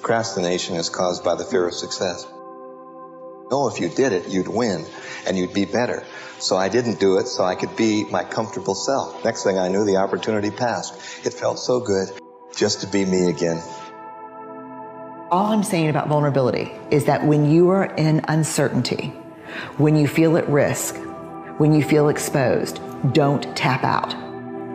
Procrastination is caused by the fear of success. No, if you did it, you'd win and you'd be better. So I didn't do it so I could be my comfortable self. Next thing I knew, the opportunity passed. It felt so good just to be me again. All I'm saying about vulnerability is that when you are in uncertainty, when you feel at risk, when you feel exposed, don't tap out.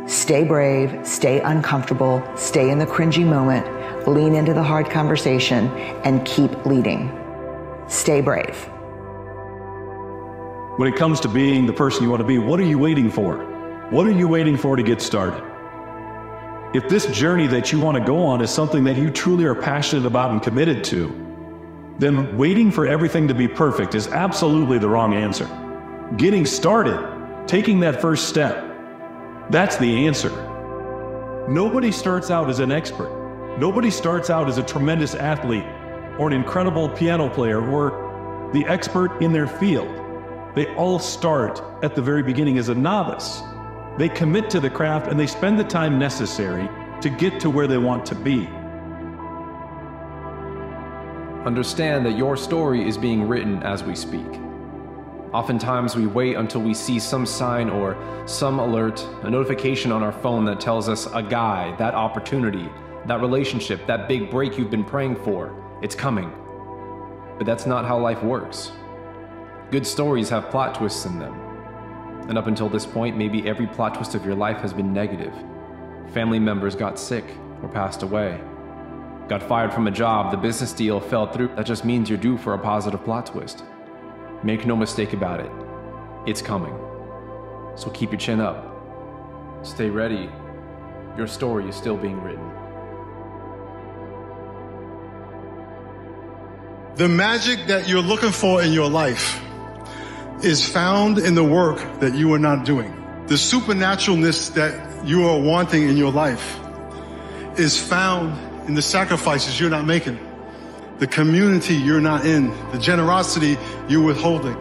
Stay brave, stay uncomfortable, stay in the cringy moment, lean into the hard conversation, and keep leading. Stay brave. When it comes to being the person you want to be, what are you waiting for? What are you waiting for to get started? If this journey that you want to go on is something that you truly are passionate about and committed to, then waiting for everything to be perfect is absolutely the wrong answer. Getting started, taking that first step, that's the answer. Nobody starts out as an expert. Nobody starts out as a tremendous athlete or an incredible piano player or the expert in their field. They all start at the very beginning as a novice. They commit to the craft and they spend the time necessary to get to where they want to be. Understand that your story is being written as we speak. Oftentimes we wait until we see some sign or some alert, a notification on our phone that tells us a guy, that opportunity, that relationship, that big break you've been praying for, it's coming. But that's not how life works. Good stories have plot twists in them. And up until this point, maybe every plot twist of your life has been negative. Family members got sick or passed away. Got fired from a job, the business deal fell through. That just means you're due for a positive plot twist. Make no mistake about it, it's coming. So keep your chin up. Stay ready. Your story is still being written. The magic that you're looking for in your life is found in the work that you are not doing. The supernaturalness that you are wanting in your life is found in the sacrifices you're not making, the community you're not in, the generosity you're withholding.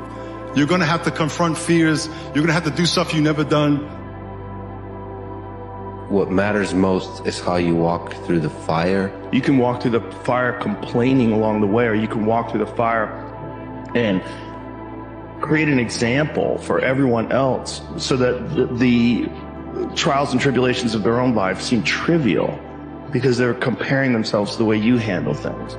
You're gonna have to confront fears. You're gonna have to do stuff you've never done. What matters most is how you walk through the fire. You can walk through the fire complaining along the way, or you can walk through the fire and create an example for everyone else so that the trials and tribulations of their own life seem trivial, because they're comparing themselves to the way you handle things.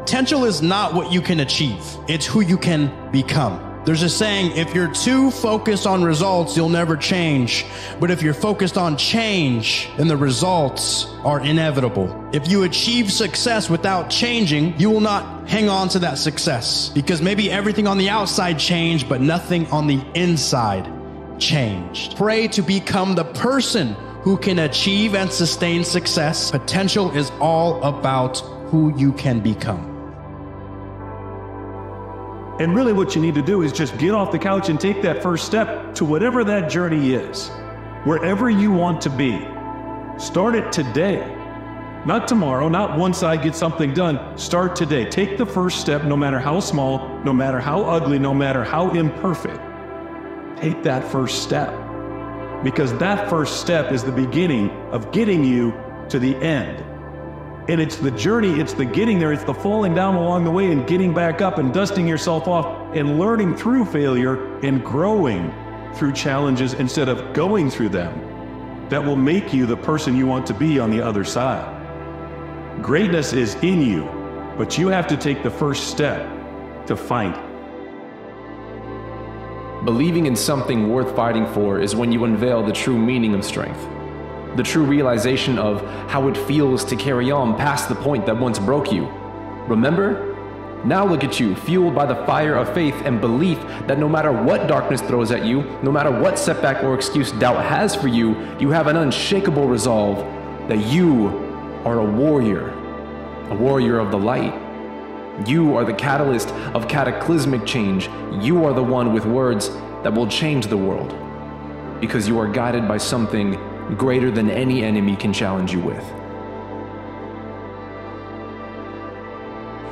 Potential is not what you can achieve. It's who you can become. There's a saying, if you're too focused on results, you'll never change. But if you're focused on change, then the results are inevitable. If you achieve success without changing, you will not hang on to that success, because maybe everything on the outside changed, but nothing on the inside changed. Pray to become the person who can achieve and sustain success. Potential is all about who you can become. And really what you need to do is just get off the couch and take that first step to whatever that journey is, wherever you want to be. Start it today, not tomorrow, not once I get something done. Start today. Take the first step, no matter how small, no matter how ugly, no matter how imperfect. Take that first step, because that first step is the beginning of getting you to the end. And it's the journey, it's the getting there, it's the falling down along the way and getting back up and dusting yourself off and learning through failure and growing through challenges instead of going through them, that will make you the person you want to be on the other side. Greatness is in you, but you have to take the first step to find it. Believing in something worth fighting for is when you unveil the true meaning of strength, the true realization of how it feels to carry on past the point that once broke you. Remember? Now look at you, fueled by the fire of faith and belief that no matter what darkness throws at you, no matter what setback or excuse doubt has for you, you have an unshakable resolve that you are a warrior of the light. You are the catalyst of cataclysmic change. You are the one with words that will change the world, because you are guided by something greater than any enemy can challenge you with.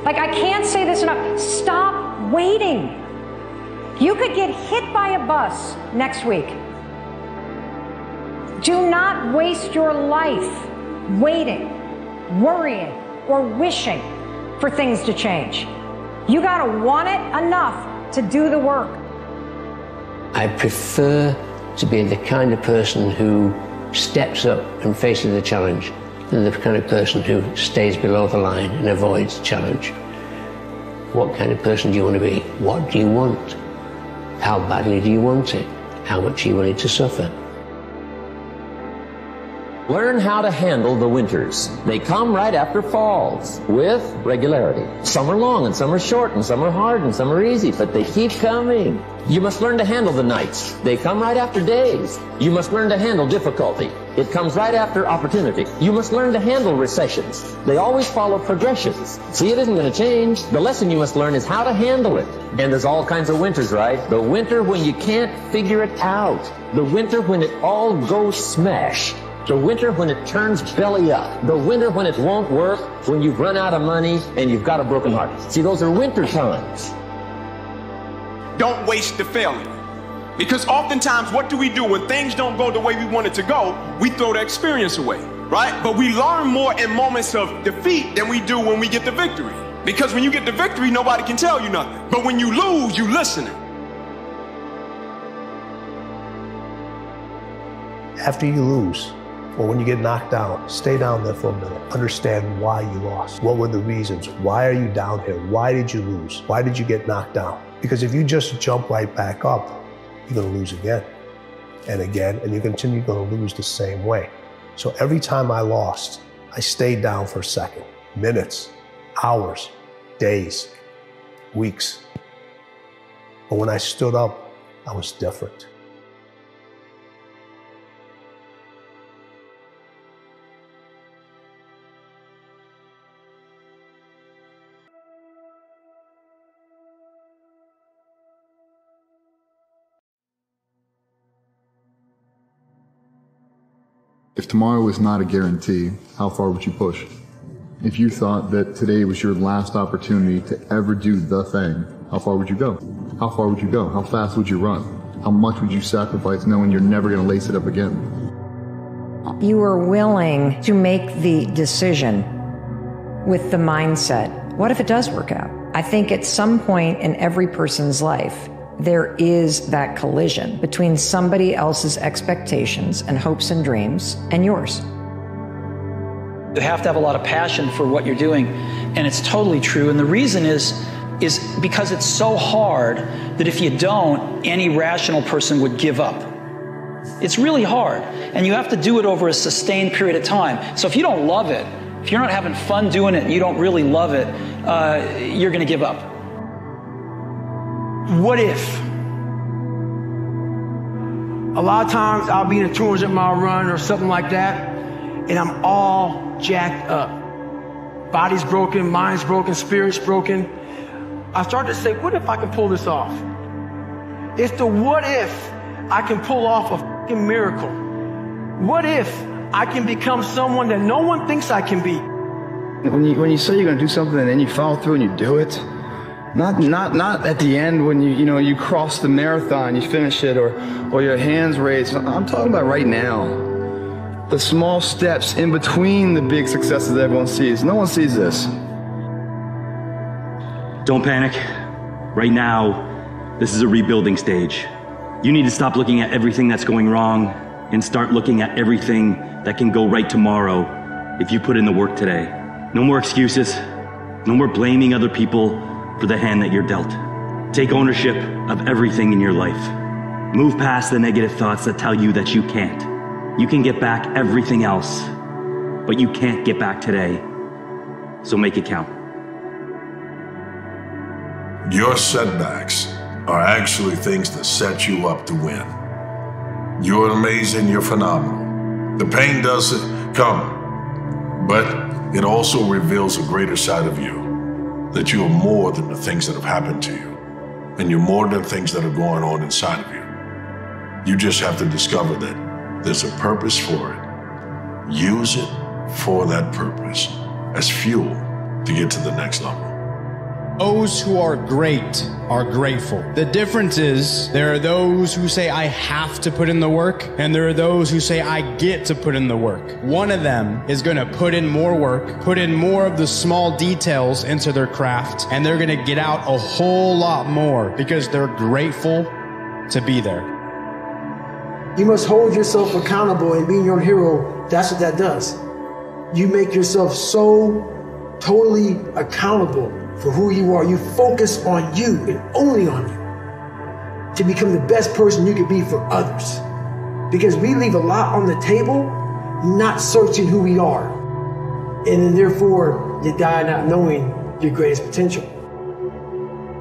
Like, I can't say this enough. Stop waiting. You could get hit by a bus next week. Do not waste your life waiting. worrying, or wishing for things to change. You gotta want it enough to do the work. I prefer to be the kind of person who steps up and faces the challenge than the kind of person who stays below the line and avoids challenge. What kind of person do you want to be? What do you want? How badly do you want it? How much are you willing to suffer? Learn how to handle the winters. They come right after falls with regularity. Some are long and some are short and some are hard and some are easy, but they keep coming. You must learn to handle the nights. They come right after days. You must learn to handle difficulty. It comes right after opportunity. You must learn to handle recessions. They always follow progressions. See, it isn't going to change. The lesson you must learn is how to handle it. And there's all kinds of winters, right? The winter when you can't figure it out. The winter when it all goes smash. The winter when it turns belly up. The winter when it won't work, when you've run out of money and you've got a broken heart. See, those are winter times. Don't waste the failure. Because oftentimes, what do we do when things don't go the way we want it to go? We throw the experience away, right? But we learn more in moments of defeat than we do when we get the victory. Because when you get the victory, nobody can tell you nothing. But when you lose, you listen. After you lose, or when you get knocked down, stay down there for a minute. Understand why you lost. What were the reasons? Why are you down here? Why did you lose? Why did you get knocked down? Because if you just jump right back up, you're gonna lose again, and you continue to lose the same way. So every time I lost, I stayed down for a second, minutes, hours, days, weeks. But when I stood up, I was different. If tomorrow was not a guarantee, how far would you push? If you thought that today was your last opportunity to ever do the thing, how far would you go? How far would you go? How fast would you run? How much would you sacrifice knowing you're never going to lace it up again? You are willing to make the decision with the mindset, what if it does work out? I think at some point in every person's life, there is that collision between somebody else's expectations and hopes and dreams and yours. You have to have a lot of passion for what you're doing, and it's totally true. And the reason is because it's so hard that if you don't, any rational person would give up. It's really hard, and you have to do it over a sustained period of time. So if you don't love it, if you're not having fun doing it and you don't really love it, you're going to give up. What if? A lot of times I'll be in a 200-mile run or something like that, and I'm all jacked up. Body's broken, mind's broken, spirit's broken. I start to say, what if I can pull this off? It's the what if I can pull off a fucking miracle. What if I can become someone that no one thinks I can be? When you say you're gonna do something and then you follow through and you do it, Not at the end when you cross the marathon, you finish it, or your hands raised. I'm talking about right now. The small steps in between the big successes that everyone sees. No one sees this. Don't panic. Right now, this is a rebuilding stage. You need to stop looking at everything that's going wrong and start looking at everything that can go right tomorrow if you put in the work today. No more excuses. No more blaming other people for the hand that you're dealt. Take ownership of everything in your life. Move past the negative thoughts that tell you that you can't. You can get back everything else, but you can't get back today. So make it count. Your setbacks are actually things that set you up to win. You're amazing, you're phenomenal. The pain doesn't come, but it also reveals a greater side of you. That you are more than the things that have happened to you, and you're more than things that are going on inside of you. You just have to discover that there's a purpose for it. Use it for that purpose as fuel to get to the next level. Those who are great are grateful. The difference is there are those who say I have to put in the work, and there are those who say I get to put in the work. One of them is going to put in more work, put in more of the small details into their craft, and they're going to get out a whole lot more because they're grateful to be there. You must hold yourself accountable, and being your own hero, that's what that does. You make yourself so totally accountable for who you are. You focus on you and only on you to become the best person you can be for others. Because we leave a lot on the table, not searching who we are. And then therefore, you die not knowing your greatest potential.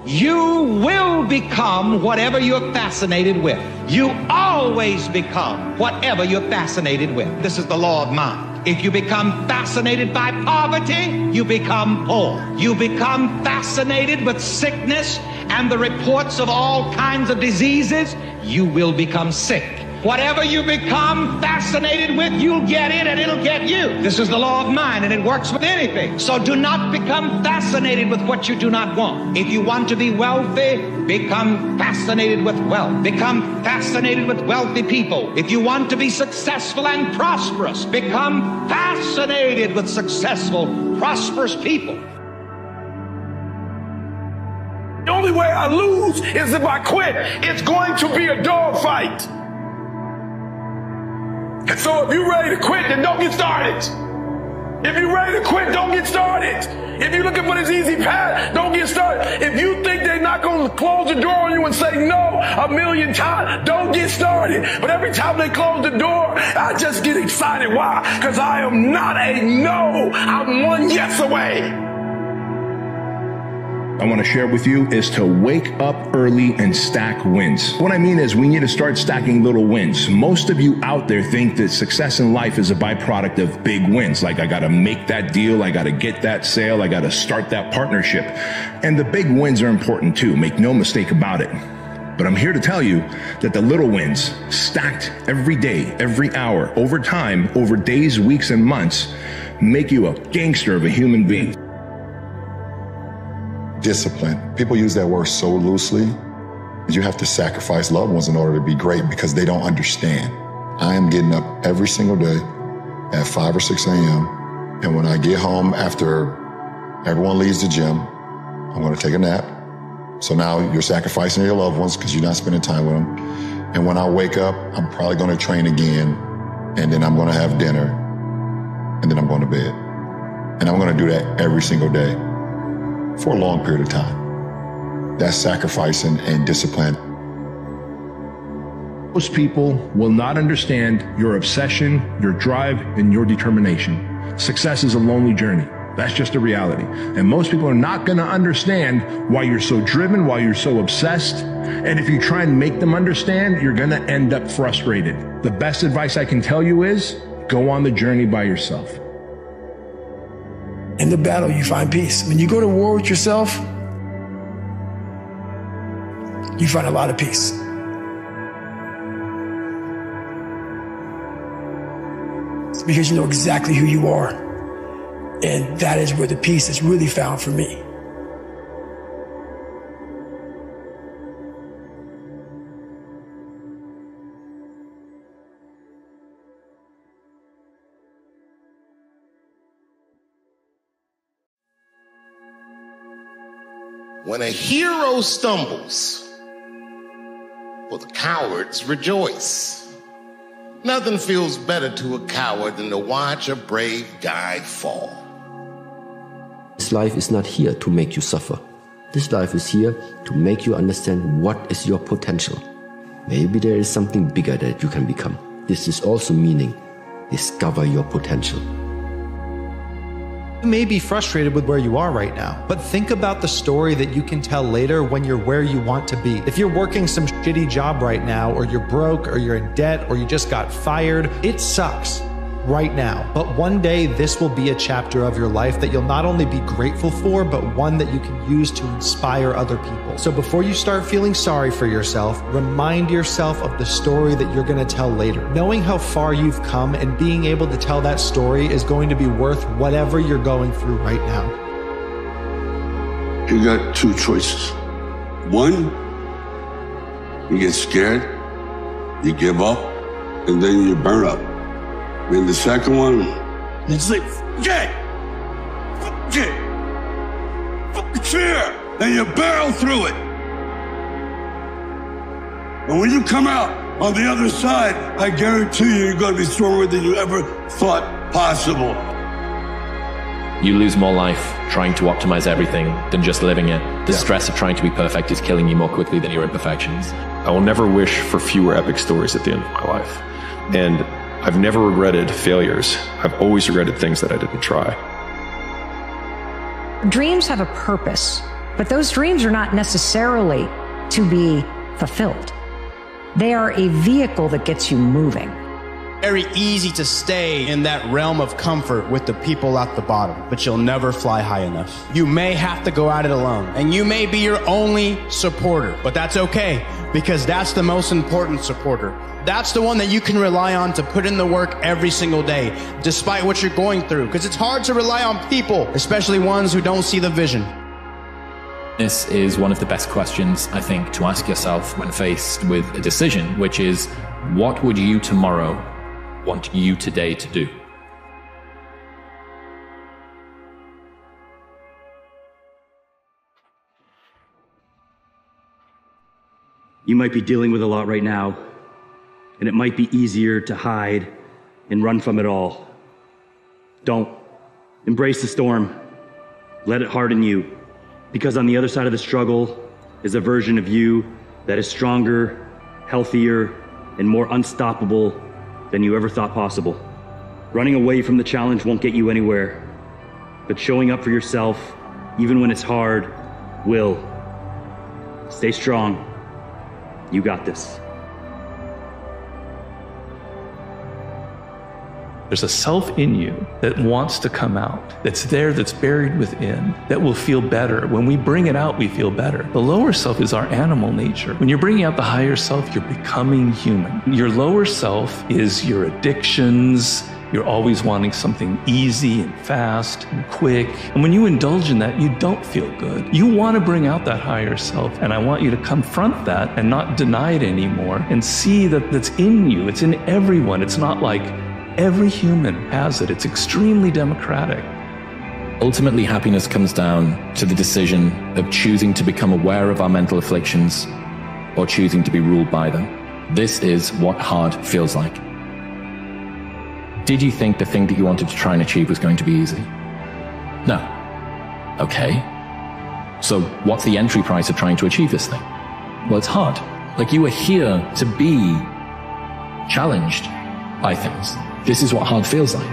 You will become whatever you're fascinated with. You always become whatever you're fascinated with. This is the law of mind. If you become fascinated by poverty, you become poor. You become fascinated with sickness and the reports of all kinds of diseases, you will become sick. Whatever you become fascinated with, you'll get it and it'll get you. This is the law of mind, and it works with anything. So do not become fascinated with what you do not want. If you want to be wealthy, become fascinated with wealth. Become fascinated with wealthy people. If you want to be successful and prosperous, become fascinated with successful, prosperous people. The only way I lose is if I quit. It's going to be a dogfight. So if you're ready to quit, then don't get started. If you're ready to quit, don't get started. If you're looking for this easy path, don't get started. If you think they're not going to close the door on you and say no 1,000,000 times, don't get started. But every time they close the door, I just get excited. Why? Because I am not a no. I'm one yes away. I want to share with you is to wake up early and stack wins. What I mean is we need to start stacking little wins. Most of you out there think that success in life is a byproduct of big wins. Like I got to make that deal. I got to get that sale. I got to start that partnership. And the big wins are important too. Make no mistake about it. But I'm here to tell you that the little wins stacked every day, every hour, over time, over days, weeks, and months, make you a gangster of a human being. Discipline. People use that word so loosely. You have to sacrifice loved ones in order to be great because they don't understand. I am getting up every single day at 5 or 6 a.m. And when I get home after everyone leaves the gym, I'm going to take a nap. So now you're sacrificing your loved ones because you're not spending time with them. And when I wake up, I'm probably going to train again. And then I'm going to have dinner. And then I'm going to bed. And I'm going to do that every single day for a long period of time. That's sacrificing and discipline. Most people will not understand your obsession, your drive, and your determination. Success is a lonely journey. That's just a reality. And most people are not going to understand why you're so driven, why you're so obsessed. And if you try and make them understand, you're going to end up frustrated. The best advice I can tell you is go on the journey by yourself. In the battle, you find peace. When you go to war with yourself, you find a lot of peace. It's because you know exactly who you are. And that is where the peace is really found for me. When a hero stumbles, well, the cowards rejoice. Nothing feels better to a coward than to watch a brave guy fall. This life is not here to make you suffer. This life is here to make you understand what is your potential. Maybe there is something bigger that you can become. This is also meaning discover your potential. You may be frustrated with where you are right now, but think about the story that you can tell later when you're where you want to be. If you're working some shitty job right now, or you're broke, or you're in debt, or you just got fired, it sucks right now. But one day, this will be a chapter of your life that you'll not only be grateful for, but one that you can use to inspire other people. So before you start feeling sorry for yourself, remind yourself of the story that you're going to tell later. Knowing how far you've come and being able to tell that story is going to be worth whatever you're going through right now. You got two choices. One, you get scared, you give up, and then you burn up. And the second one, it's like, forget it! Fuck it! Fuck the fear! And you barrel through it. And when you come out on the other side, I guarantee you, you're going to be stronger than you ever thought possible. You lose more life trying to optimize everything than just living it. The stress of trying to be perfect is killing you more quickly than your imperfections. I will never wish for fewer epic stories at the end of my life. And I've never regretted failures. I've always regretted things that I didn't try. Dreams have a purpose, but those dreams are not necessarily to be fulfilled. They are a vehicle that gets you moving. Very easy to stay in that realm of comfort with the people at the bottom, but you'll never fly high enough. You may have to go at it alone, and you may be your only supporter, but that's okay, because that's the most important supporter. That's the one that you can rely on to put in the work every single day, despite what you're going through, because it's hard to rely on people, especially ones who don't see the vision. This is one of the best questions, I think, to ask yourself when faced with a decision, which is, what would you tomorrow want you today to do? You might be dealing with a lot right now, and it might be easier to hide and run from it all. Don't. Embrace the storm. Let it harden you, because on the other side of the struggle is a version of you that is stronger, healthier, and more unstoppable than you ever thought possible. Running away from the challenge won't get you anywhere, but showing up for yourself, even when it's hard, will. Stay strong. You got this. There's a self in you that wants to come out, that's there, that's buried within, that will feel better. When we bring it out, we feel better. The lower self is our animal nature. When you're bringing out the higher self, you're becoming human. Your lower self is your addictions. You're always wanting something easy and fast and quick. And when you indulge in that, you don't feel good. You want to bring out that higher self, and I want you to confront that and not deny it anymore and see that that's in you. It's in everyone. It's not like every human has it. It's extremely democratic. Ultimately, happiness comes down to the decision of choosing to become aware of our mental afflictions or choosing to be ruled by them. This is what hard feels like. Did you think the thing that you wanted to try and achieve was going to be easy? No. Okay. So what's the entry price of trying to achieve this thing? Well, it's hard. Like, you are here to be challenged by things. This is what hard feels like.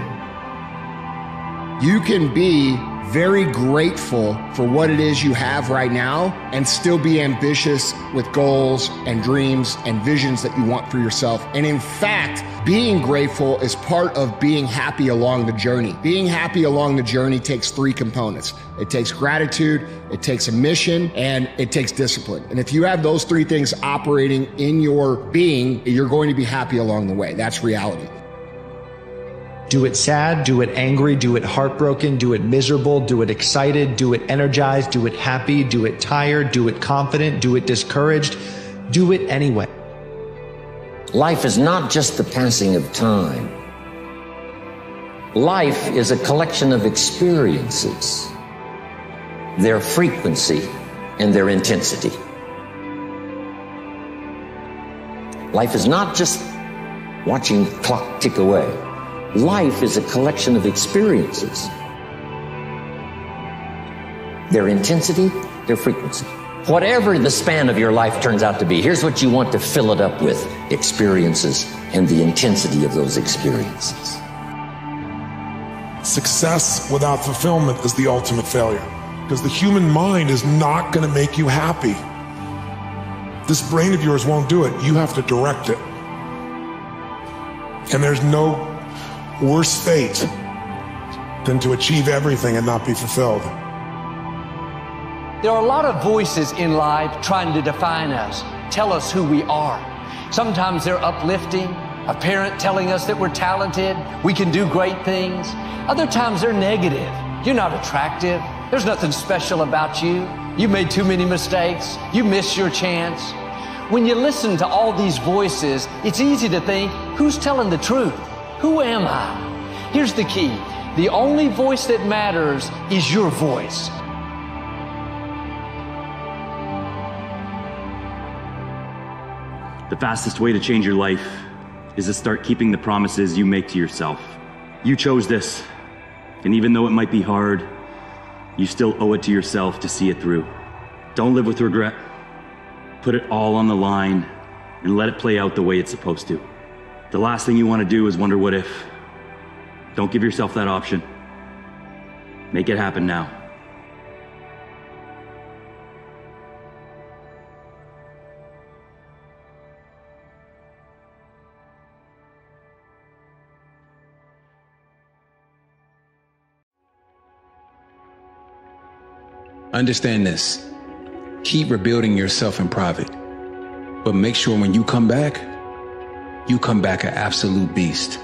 You can be very grateful for what it is you have right now and still be ambitious with goals and dreams and visions that you want for yourself. And in fact, being grateful is part of being happy along the journey. Being happy along the journey takes three components. It takes gratitude, it takes a mission, and it takes discipline. And if you have those three things operating in your being, you're going to be happy along the way. That's reality. Do it sad, do it angry, do it heartbroken, do it miserable, do it excited, do it energized, do it happy, do it tired, do it confident, do it discouraged, do it anyway. Life is not just the passing of time. Life is a collection of experiences, their frequency and their intensity. Life is not just watching the clock tick away. Life is a collection of experiences, their intensity, their frequency. Whatever the span of your life turns out to be, here's what you want to fill it up with: experiences and the intensity of those experiences. Success without fulfillment is the ultimate failure, because the human mind is not going to make you happy. This brain of yours won't do it. You have to direct it. And there's no worse fate than to achieve everything and not be fulfilled. There are a lot of voices in life trying to define us, tell us who we are. Sometimes they're uplifting, a parent telling us that we're talented, we can do great things. Other times they're negative. You're not attractive. There's nothing special about you. You made too many mistakes. You missed your chance. When you listen to all these voices, it's easy to think, who's telling the truth? Who am I? Here's the key. The only voice that matters is your voice. The fastest way to change your life is to start keeping the promises you make to yourself. You chose this, and even though it might be hard, you still owe it to yourself to see it through. Don't live with regret. Put it all on the line and let it play out the way it's supposed to. The last thing you want to do is wonder what if. Don't give yourself that option. Make it happen now. Understand this, keep rebuilding yourself in private, but make sure when you come back an absolute beast.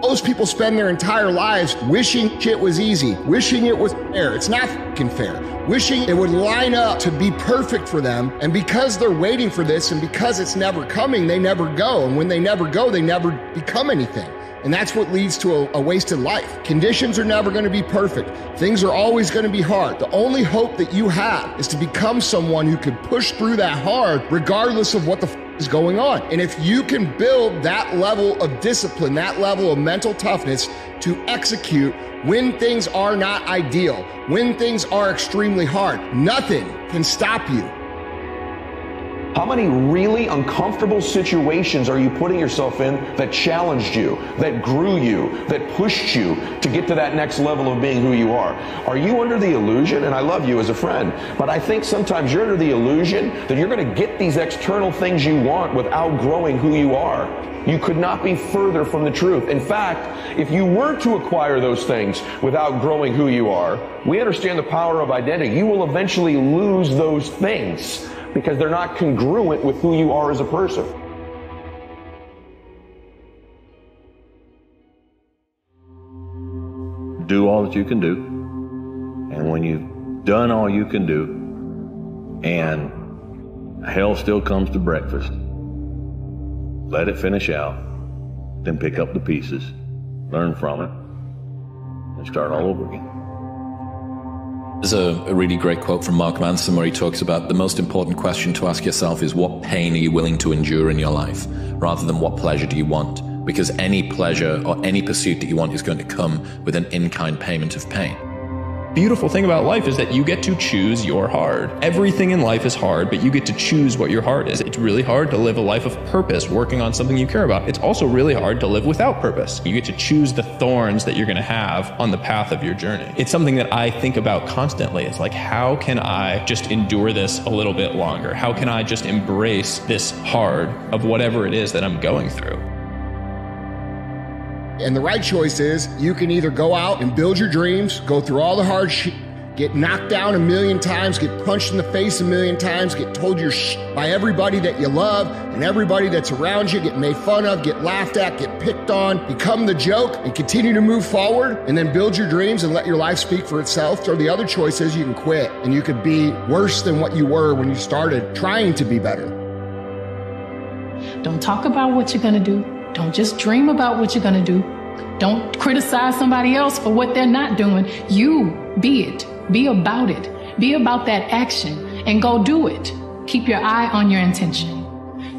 Most people spend their entire lives wishing shit was easy, wishing it was fair. It's not fucking fair. Wishing it would line up to be perfect for them. And because they're waiting for this and because it's never coming, they never go. And when they never go, they never become anything. And that's what leads to a wasted life. Conditions are never going to be perfect. Things are always going to be hard. The only hope that you have is to become someone who can push through that hard regardless of what the is going on. And if you can build that level of discipline, that level of mental toughness to execute when things are not ideal, when things are extremely hard, nothing can stop you. How many really uncomfortable situations are you putting yourself in that challenged you, that grew you, that pushed you to get to that next level of being who you are? Are you under the illusion, and I love you as a friend, but I think sometimes you're under the illusion that you're going to get these external things you want without growing who you are? You could not be further from the truth. In fact, if you were to acquire those things without growing who you are, we understand the power of identity. You will eventually lose those things, because they're not congruent with who you are as a person. Do all that you can do, and when you've done all you can do, and hell still comes to breakfast, let it finish out, then pick up the pieces, learn from it, and start all over again. There's a really great quote from Mark Manson where he talks about the most important question to ask yourself is what pain are you willing to endure in your life rather than what pleasure do you want, because any pleasure or any pursuit that you want is going to come with an in-kind payment of pain. The beautiful thing about life is that you get to choose your hard. Everything in life is hard, but you get to choose what your hard is. It's really hard to live a life of purpose working on something you care about. It's also really hard to live without purpose. You get to choose the thorns that you're going to have on the path of your journey. It's something that I think about constantly. It's like, how can I just endure this a little bit longer? How can I just embrace this hard of whatever it is that I'm going through? And the right choice is you can either go out and build your dreams, go through all the hard shit, get knocked down 1,000,000 times, get punched in the face 1,000,000 times, get told your shit by everybody that you love and everybody that's around you, get made fun of, get laughed at, get picked on, become the joke and continue to move forward and then build your dreams and let your life speak for itself. Or the other choice is you can quit and you could be worse than what you were when you started trying to be better. Don't talk about what you're going to do. Don't just dream about what you're going to do. Don't criticize somebody else for what they're not doing. You be it. Be about it. Be about that action and go do it. Keep your eye on your intention.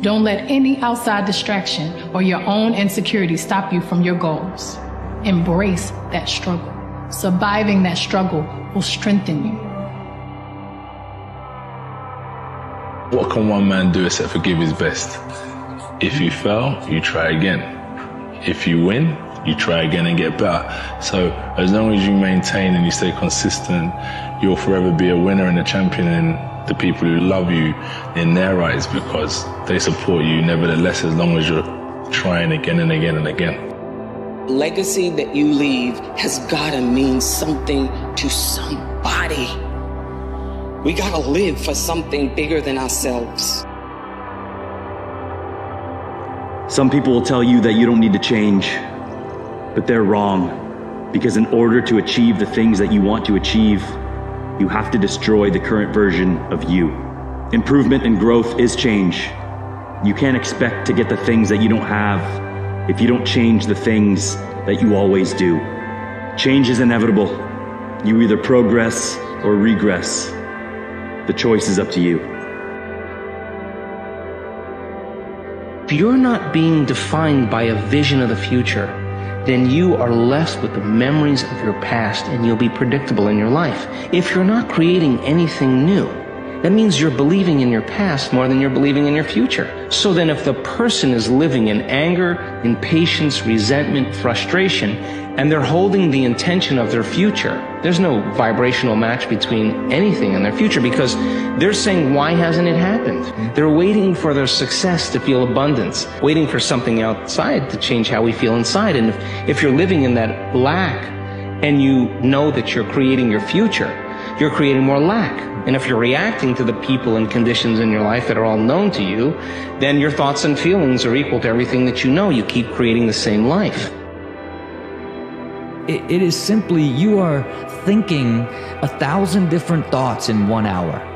Don't let any outside distraction or your own insecurity stop you from your goals. Embrace that struggle. Surviving that struggle will strengthen you. What can one man do except for give his best? If you fail, you try again. If you win, you try again and get better. So as long as you maintain and you stay consistent, you'll forever be a winner and a champion in the people who love you in their eyes because they support you nevertheless as long as you're trying again and again and again. Legacy that you leave has gotta mean something to somebody. We gotta live for something bigger than ourselves. Some people will tell you that you don't need to change, but they're wrong, because in order to achieve the things that you want to achieve, you have to destroy the current version of you. Improvement and growth is change. You can't expect to get the things that you don't have if you don't change the things that you always do. Change is inevitable. You either progress or regress. The choice is up to you. If you're not being defined by a vision of the future, then you are left with the memories of your past, and you'll be predictable in your life. If you're not creating anything new, that means you're believing in your past more than you're believing in your future. So then if the person is living in anger, impatience, resentment, frustration, and they're holding the intention of their future, there's no vibrational match between anything and their future, because they're saying, why hasn't it happened? They're waiting for their success to feel abundance, waiting for something outside to change how we feel inside. And if you're living in that lack and you know that you're creating your future, you're creating more lack. And if you're reacting to the people and conditions in your life that are all known to you, then your thoughts and feelings are equal to everything that you know. You keep creating the same life. It is simply, you are thinking 1,000 different thoughts in 1 hour.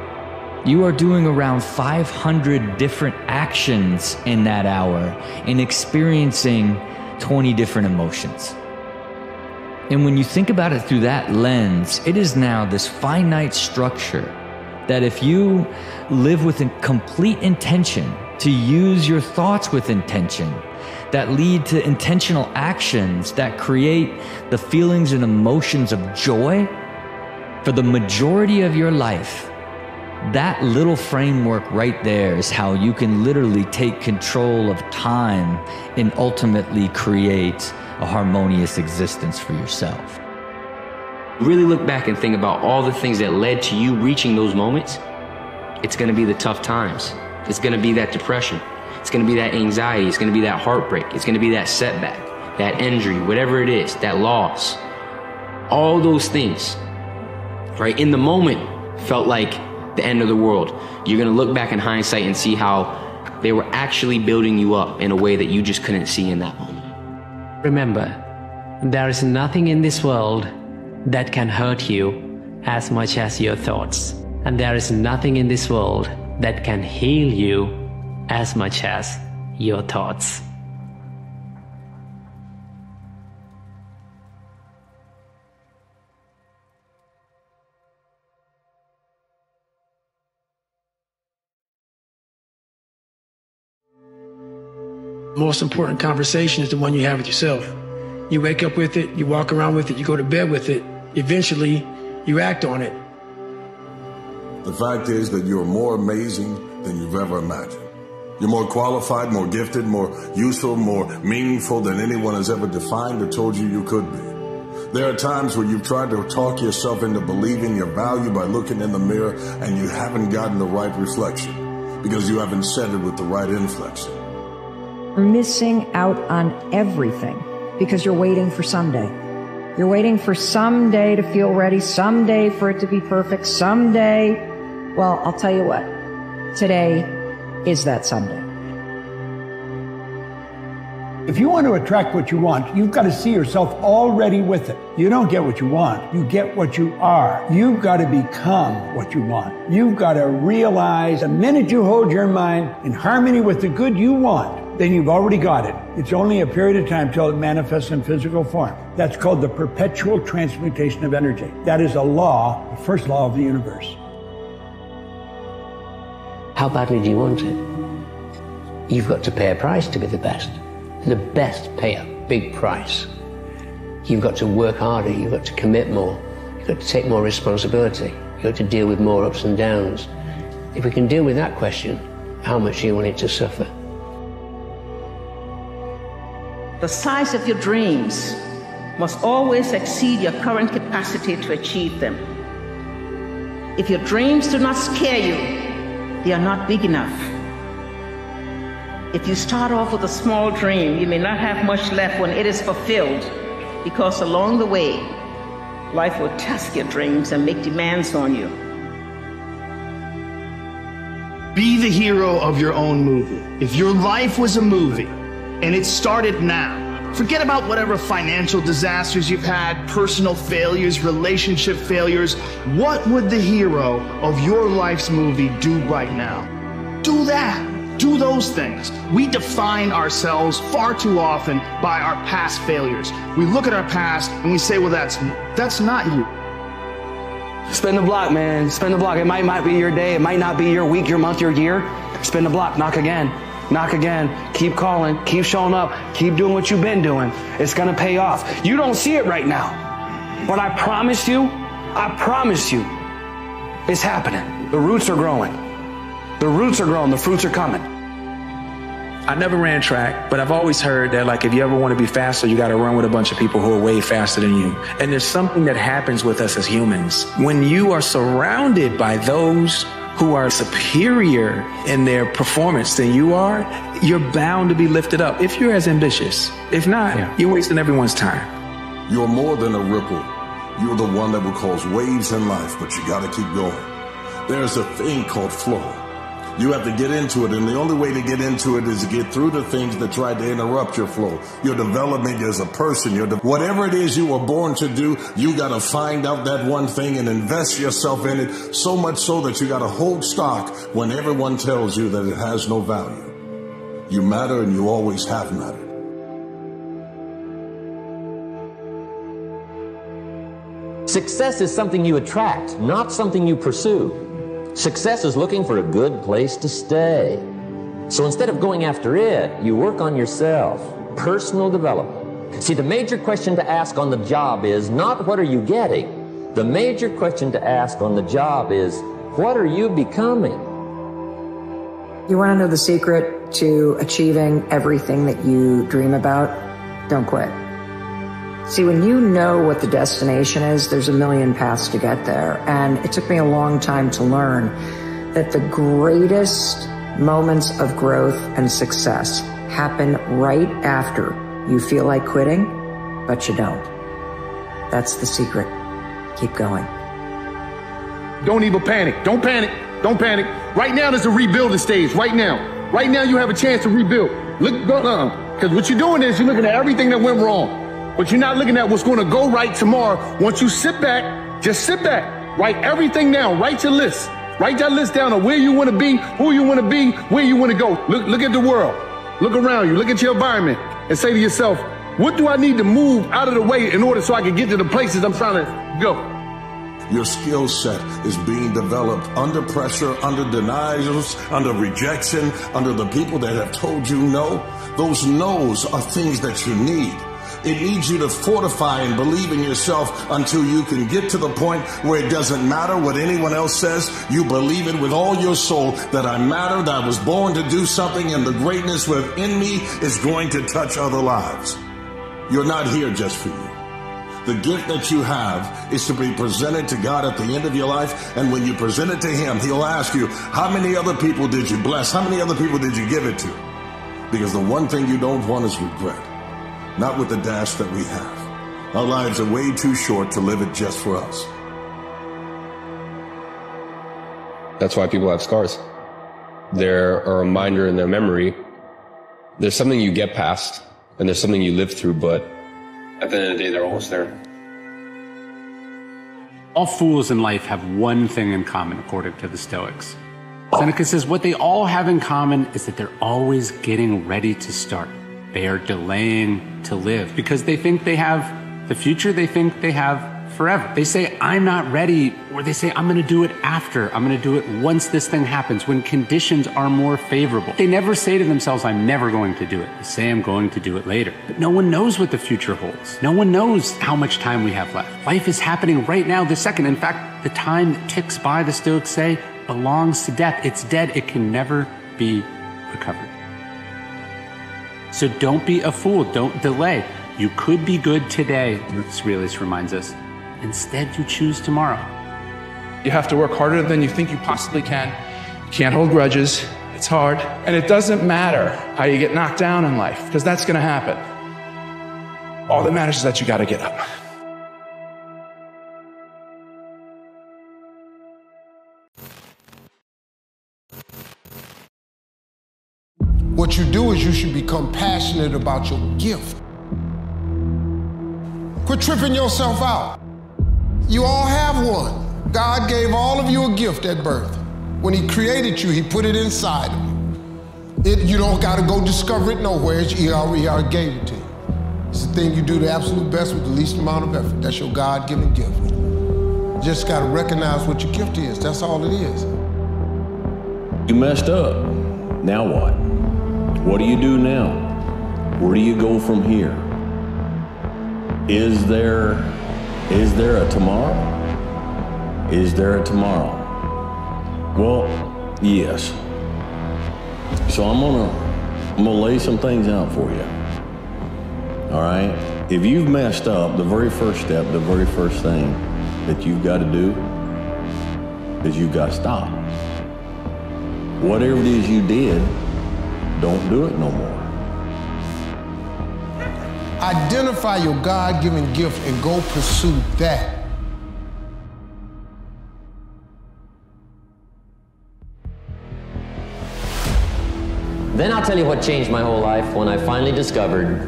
You are doing around 500 different actions in that hour and experiencing 20 different emotions. And when you think about it through that lens, it is now this finite structure that if you live with a complete intention to use your thoughts with intention, that lead to intentional actions that create the feelings and emotions of joy, for the majority of your life, that little framework right there is how you can literally take control of time and ultimately create a harmonious existence for yourself. Really look back and think about all the things that led to you reaching those moments. It's gonna be the tough times. It's gonna be that depression. It's gonna be that anxiety. It's gonna be that heartbreak. It's gonna be that setback, that injury, whatever it is, that loss. All those things, right? In the moment, felt like the end of the world. You're gonna look back in hindsight and see how they were actually building you up in a way that you just couldn't see in that moment. Remember, there is nothing in this world that can hurt you as much as your thoughts. And there is nothing in this world that can heal you as much as your thoughts. The most important conversation is the one you have with yourself. You wake up with it, you walk around with it, you go to bed with it. Eventually, you act on it. The fact is that you're more amazing than you've ever imagined. You're more qualified, more gifted, more useful, more meaningful than anyone has ever defined or told you you could be. There are times where you've tried to talk yourself into believing your value by looking in the mirror, and you haven't gotten the right reflection because you haven't said it with the right inflection. Missing out on everything because you're waiting for someday. You're waiting for someday to feel ready, someday for it to be perfect, someday. Well, I'll tell you what, today is that someday. If you want to attract what you want, you've got to see yourself already with it. You don't get what you want, you get what you are. You've got to become what you want. You've got to realize the minute you hold your mind in harmony with the good you want, then you've already got it. It's only a period of time till it manifests in physical form. That's called the perpetual transmutation of energy. That is a law, the first law of the universe. How badly do you want it? You've got to pay a price to be the best. The best pay a big price. You've got to work harder, you've got to commit more, you've got to take more responsibility, you've got to deal with more ups and downs. If we can deal with that question, how much do you want it to suffer? The size of your dreams must always exceed your current capacity to achieve them. If your dreams do not scare you, they are not big enough. If you start off with a small dream, you may not have much left when it is fulfilled, because along the way, life will test your dreams and make demands on you. Be the hero of your own movie. If your life was a movie, and it started now, Forget about whatever financial disasters you've had, personal failures, relationship failures. What would the hero of your life's movie do right now? Do that. Do those things. We define ourselves far too often by our past failures. We look at our past and we say, well, that's not you. Spin the block, man. Spin the block. It might be your day. It might not be your week, your month, your year. Spin the block. Knock again. Knock again. Keep calling. Keep showing up. Keep doing what you've been doing. It's going to pay off. You don't see it right now. But I promise you, it's happening. The roots are growing. The roots are growing, the fruits are coming. I never ran track, but I've always heard that, like, if you ever want to be faster, you got to run with a bunch of people who are way faster than you. And there's something that happens with us as humans. When you are surrounded by those who are superior in their performance than you are, you're bound to be lifted up if you're as ambitious. If not, you're wasting everyone's time. You're more than a ripple. You're the one that will cause waves in life, but you got to keep going. There's a thing called flow. You have to get into it, and the only way to get into it is to get through the things that tried to interrupt your flow, your development as a person, whatever it is you were born to do. You got to find out that one thing and invest yourself in it, so much so that you got to hold stock when everyone tells you that it has no value. You matter, and you always have mattered. Success is something you attract, not something you pursue. Success is looking for a good place to stay. So instead of going after it, you work on yourself, personal development. See, the major question to ask on the job is not what are you getting? The major question to ask on the job is what are you becoming? You want to know the secret to achieving everything that you dream about? Don't quit. See, when you know what the destination is, there's a million paths to get there. And it took me a long time to learn that the greatest moments of growth and success happen right after you feel like quitting, but you don't. That's the secret. Keep going. Don't even panic. Don't panic. Don't panic. Right now, there's a rebuilding stage. Right now. Right now, you have a chance to rebuild. Because what you're doing is you're looking at everything that went wrong. But you're not looking at what's going to go right tomorrow. Once you sit back, just sit back. Write everything down. Write your list. Write that list down of where you want to be, who you want to be, where you want to go. Look at the world. Look around you. Look at your environment and say to yourself, what do I need to move out of the way in order so I can get to the places I'm trying to go? Your skill set is being developed under pressure, under denials, under rejection, under the people that have told you no. Those no's are things that you need. It needs you to fortify and believe in yourself until you can get to the point where it doesn't matter what anyone else says. You believe it with all your soul that I matter, that I was born to do something, and the greatness within me is going to touch other lives. You're not here just for you. The gift that you have is to be presented to God at the end of your life. And when you present it to Him, He'll ask you, how many other people did you bless? How many other people did you give it to? Because the one thing you don't want is regret. Not with the dash that we have. Our lives are way too short to live it just for us. That's why people have scars. They're a reminder in their memory. There's something you get past, and there's something you live through, but at the end of the day, they're always there. All fools in life have one thing in common, according to the Stoics. Seneca says what they all have in common is that they're always getting ready to start. They are delaying to live because they think they have the future. They think they have forever. They say, I'm not ready, or they say, I'm going to do it after. I'm going to do it once this thing happens, when conditions are more favorable. They never say to themselves, I'm never going to do it. They say, I'm going to do it later. But no one knows what the future holds. No one knows how much time we have left. Life is happening right now, this second. In fact, the time that ticks by, the Stoics say, belongs to death. It's dead. It can never be recovered. So don't be a fool. Don't delay. You could be good today, Aurelius reminds us. Instead, you choose tomorrow. You have to work harder than you think you possibly can. You can't hold grudges. It's hard. And it doesn't matter how you get knocked down in life, because that's going to happen. All that matters is that you got to get up. What you do is you should become passionate about your gift. Quit tripping yourself out. You all have one. God gave all of you a gift at birth. When he created you, he put it inside of you. You don't got to go discover it nowhere. He already gave it to you. It's the thing you do the absolute best with the least amount of effort. That's your God-given gift. You just got to recognize what your gift is. That's all it is. You messed up. Now what? What do you do now? Where do you go from here? Is there a tomorrow? Is there a tomorrow? Well, yes. So I'm gonna lay some things out for you. All right? If you've messed up, the very first step, the very first thing that you've got to do is you've got to stop. Whatever it is you did, don't do it no more. Identify your God-given gift and go pursue that. Then I'll tell you what changed my whole life when I finally discovered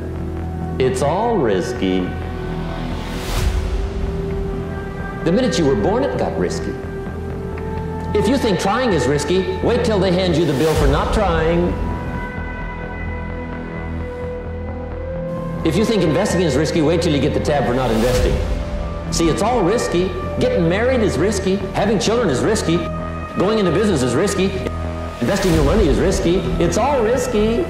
it's all risky. The minute you were born, it got risky. If you think trying is risky, wait till they hand you the bill for not trying. If you think investing is risky, wait till you get the tab for not investing. See, it's all risky. Getting married is risky. Having children is risky. Going into business is risky. Investing your money is risky. It's all risky.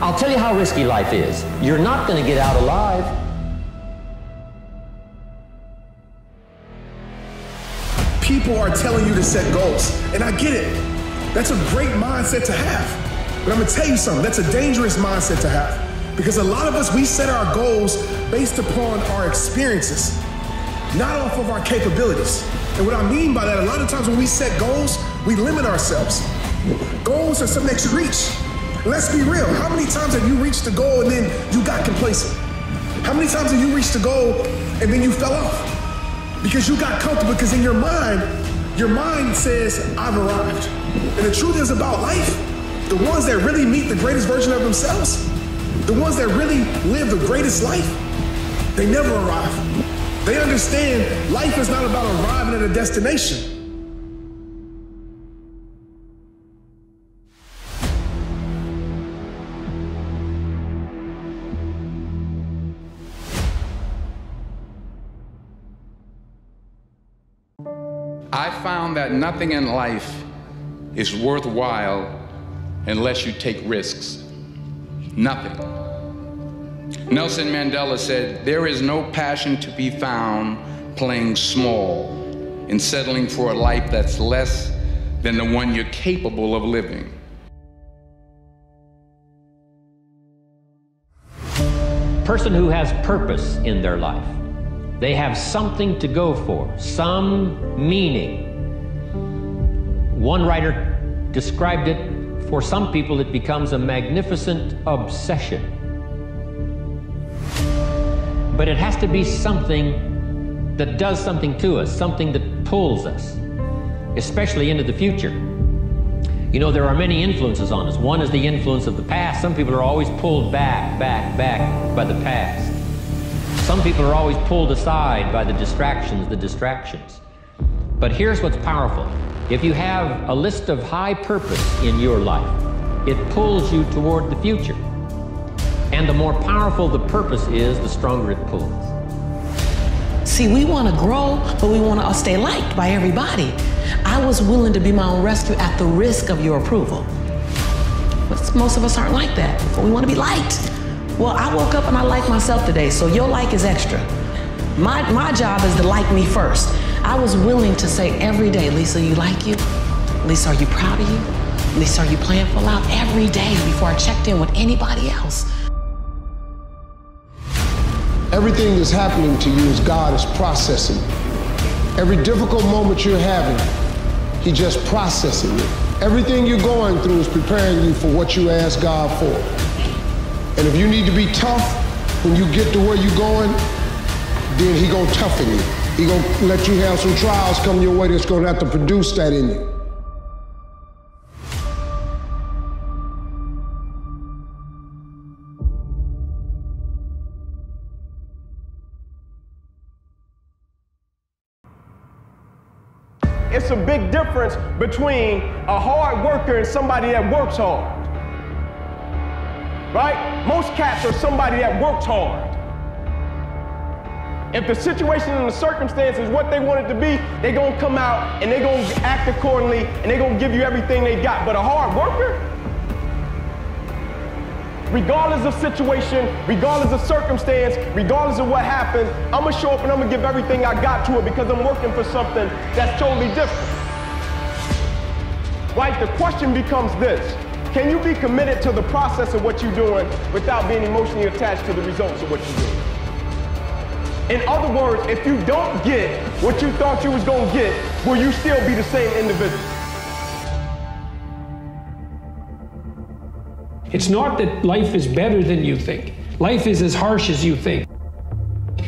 I'll tell you how risky life is. You're not going to get out alive. People are telling you to set goals, and I get it. That's a great mindset to have. But I'm gonna tell you something, that's a dangerous mindset to have, because a lot of us, we set our goals based upon our experiences, not off of our capabilities. And what I mean by that, a lot of times when we set goals, we limit ourselves. Goals are something that you reach. Let's be real, how many times have you reached a goal and then you got complacent? How many times have you reached a goal and then you fell off? Because you got comfortable, because in your mind says, I've arrived. And the truth is about life, the ones that really meet the greatest version of themselves, the ones that really live the greatest life, they never arrive. They understand life is not about arriving at a destination. I found that nothing in life is worthwhile unless you take risks. Nothing. Nelson Mandela said, there is no passion to be found playing small and settling for a life that's less than the one you're capable of living. Person who has purpose in their life. They have something to go for, some meaning. One writer described it, for some people it becomes a magnificent obsession. But it has to be something that does something to us, something that pulls us, especially into the future. You know, there are many influences on us. One is the influence of the past. Some people are always pulled back by the past. Some people are always pulled aside by the distractions. But here's what's powerful. If you have a list of high purpose in your life, it pulls you toward the future. And the more powerful the purpose is, the stronger it pulls. See, we want to grow, but we want to stay liked by everybody. I was willing to be my own rescue at the risk of your approval. But most of us aren't like that. We want to be liked. Well, I woke up and I like myself today, so your like is extra. My job is to like me first. I was willing to say every day, Lisa, you like you? Lisa, are you proud of you? Lisa, are you playing full out? Every day before I checked in with anybody else. Everything that's happening to you is God is processing it. Every difficult moment you're having, He just processing it. Everything you're going through is preparing you for what you ask God for. And if you need to be tough, when you get to where you're going, then He gonna toughen you. He gonna let you have some trials come your way that's gonna have to produce that in you. It's a big difference between a hard worker and somebody that works hard. Right? Most cats are somebody that works hard. If the situation and the circumstance is what they want it to be, they're going to come out and they're going to act accordingly and they're going to give you everything they got. But a hard worker, regardless of situation, regardless of circumstance, regardless of what happens, I'm going to show up and I'm going to give everything I got to it because I'm working for something that's totally different. Right? The question becomes this. Can you be committed to the process of what you're doing without being emotionally attached to the results of what you're doing? In other words, if you don't get what you thought you was going to get, will you still be the same individual? It's not that life is better than you think. Life is as harsh as you think.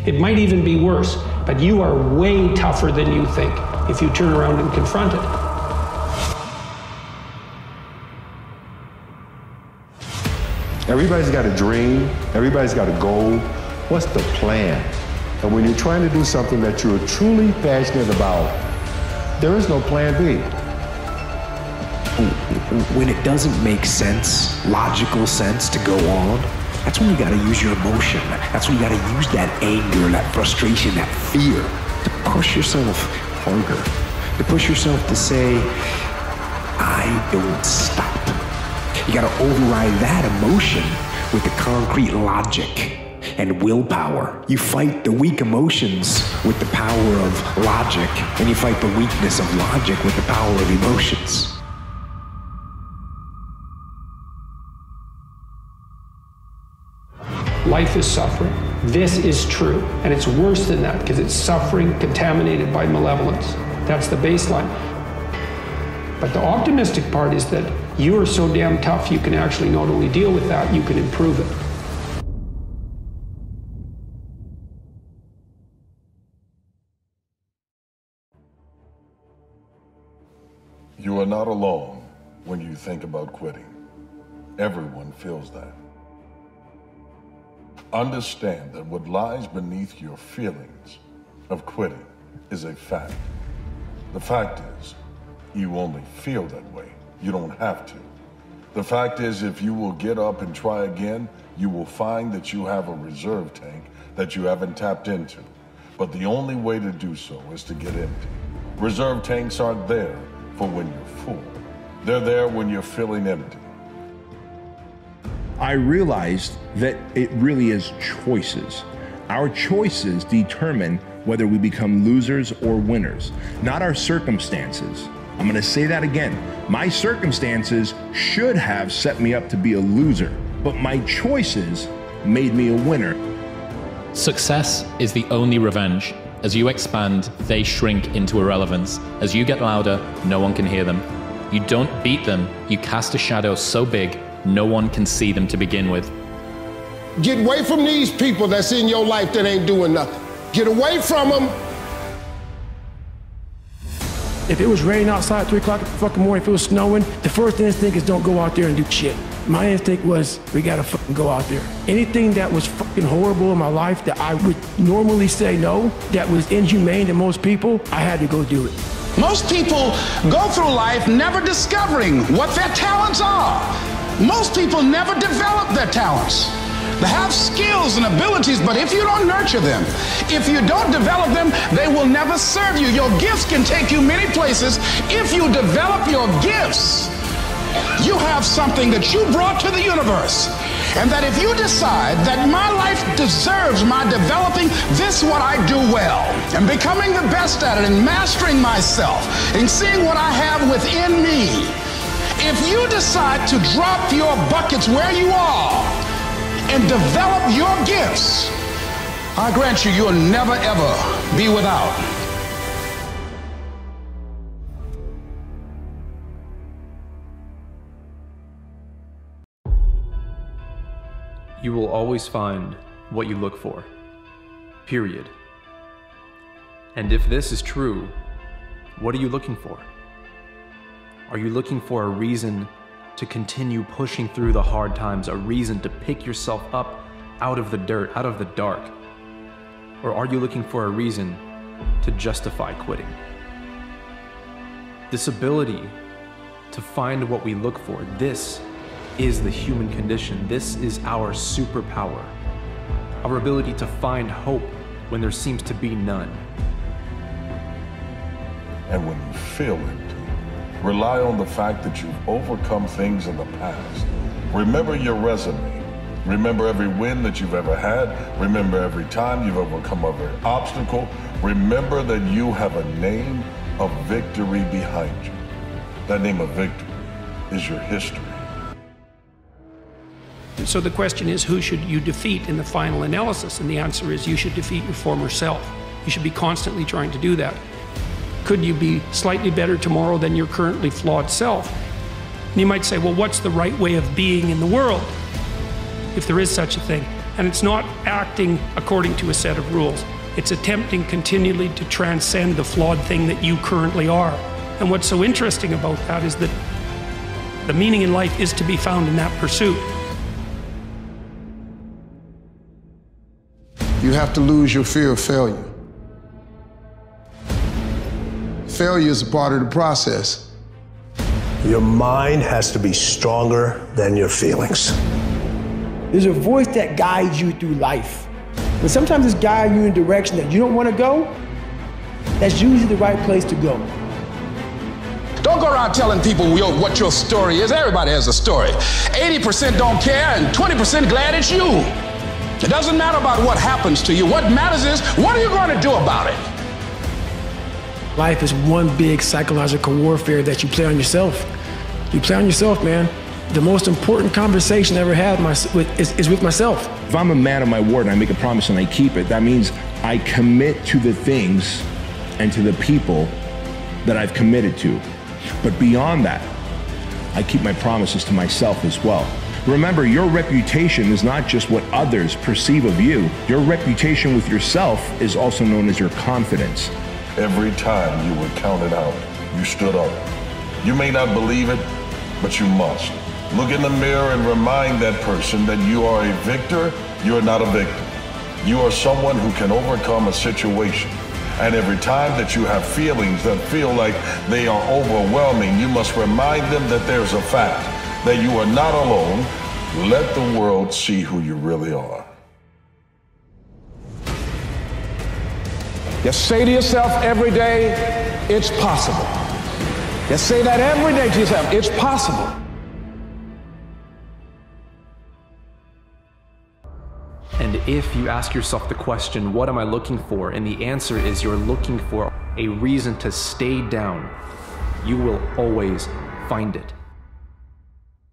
It might even be worse, but you are way tougher than you think if you turn around and confront it. Everybody's got a dream, everybody's got a goal. What's the plan? And when you're trying to do something that you're truly passionate about, there is no plan B. When it doesn't make sense, logical sense to go on, that's when you gotta use your emotion. That's when you gotta use that anger, that frustration, that fear to push yourself harder, to push yourself to say, I don't stop. You gotta override that emotion with the concrete logic and willpower. You fight the weak emotions with the power of logic, and you fight the weakness of logic with the power of emotions. Life is suffering. This is true. And it's worse than that because it's suffering contaminated by malevolence. That's the baseline. But the optimistic part is that you are so damn tough, you can actually not only deal with that, you can improve it. You are not alone when you think about quitting. Everyone feels that. Understand that what lies beneath your feelings of quitting is a fact. The fact is, you only feel that way. You don't have to. The fact is, if you will get up and try again, you will find that you have a reserve tank that you haven't tapped into. But the only way to do so is to get empty. Reserve tanks aren't there for when you're full. They're there when you're feeling empty. I realized that it really is choices. Our choices determine whether we become losers or winners, not our circumstances. I'm going to say that again. My circumstances should have set me up to be a loser, but my choices made me a winner. Success is the only revenge. As you expand, they shrink into irrelevance. As you get louder, no one can hear them. You don't beat them, you cast a shadow so big, no one can see them to begin with. Get away from these people that's in your life that ain't doing nothing. Get away from them. If it was raining outside 3 o'clock in the fucking morning, if it was snowing, the first instinct is don't go out there and do shit. My instinct was, we gotta fucking go out there. Anything that was fucking horrible in my life that I would normally say no, that was inhumane to most people, I had to go do it. Most people go through life never discovering what their talents are. Most people never develop their talents. They have skills and abilities, but if you don't nurture them, if you don't develop them, they will never serve you. Your gifts can take you many places. If you develop your gifts, you have something that you brought to the universe. And that if you decide that my life deserves my developing, this is what I do well, and becoming the best at it and mastering myself and seeing what I have within me. If you decide to drop your buckets where you are, and develop your gifts, I grant you, you'll never ever be without. You will always find what you look for, period. And if this is true, what are you looking for? Are you looking for a reason to continue pushing through the hard times, a reason to pick yourself up out of the dirt, out of the dark? Or are you looking for a reason to justify quitting? This ability to find what we look for, this is the human condition. This is our superpower. Our ability to find hope when there seems to be none. And when you feel it, rely on the fact that you've overcome things in the past. Remember your resume. Remember every win that you've ever had. Remember every time you've overcome every obstacle. Remember that you have a name of victory behind you. That name of victory is your history. And so the question is, who should you defeat in the final analysis? And the answer is, you should defeat your former self. You should be constantly trying to do that. Could you be slightly better tomorrow than your currently flawed self? And you might say, well, what's the right way of being in the world, if there is such a thing? And it's not acting according to a set of rules. It's attempting continually to transcend the flawed thing that you currently are. And what's so interesting about that is that the meaning in life is to be found in that pursuit. You have to lose your fear of failure. Failure is a part of the process. Your mind has to be stronger than your feelings. There's a voice that guides you through life. But sometimes it's guiding you in a direction that you don't want to go. That's usually the right place to go. Don't go around telling people what your story is. Everybody has a story. 80% don't care and 20% glad it's you. It doesn't matter about what happens to you. What matters is, what are you going to do about it? Life is one big psychological warfare that you play on yourself. You play on yourself, man. The most important conversation I ever had is with myself. If I'm a man of my word and I make a promise and I keep it, that means I commit to the things and to the people that I've committed to. But beyond that, I keep my promises to myself as well. Remember, your reputation is not just what others perceive of you. Your reputation with yourself is also known as your confidence. Every time you were counted out, you stood up. You may not believe it, but you must. Look in the mirror and remind that person that you are a victor. You are not a victim. You are someone who can overcome a situation. And every time that you have feelings that feel like they are overwhelming, you must remind them that there's a fact, that you are not alone. Let the world see who you really are. You say to yourself every day, it's possible. You say that every day to yourself, it's possible. And if you ask yourself the question, what am I looking for? And the answer is, you're looking for a reason to stay down. You will always find it.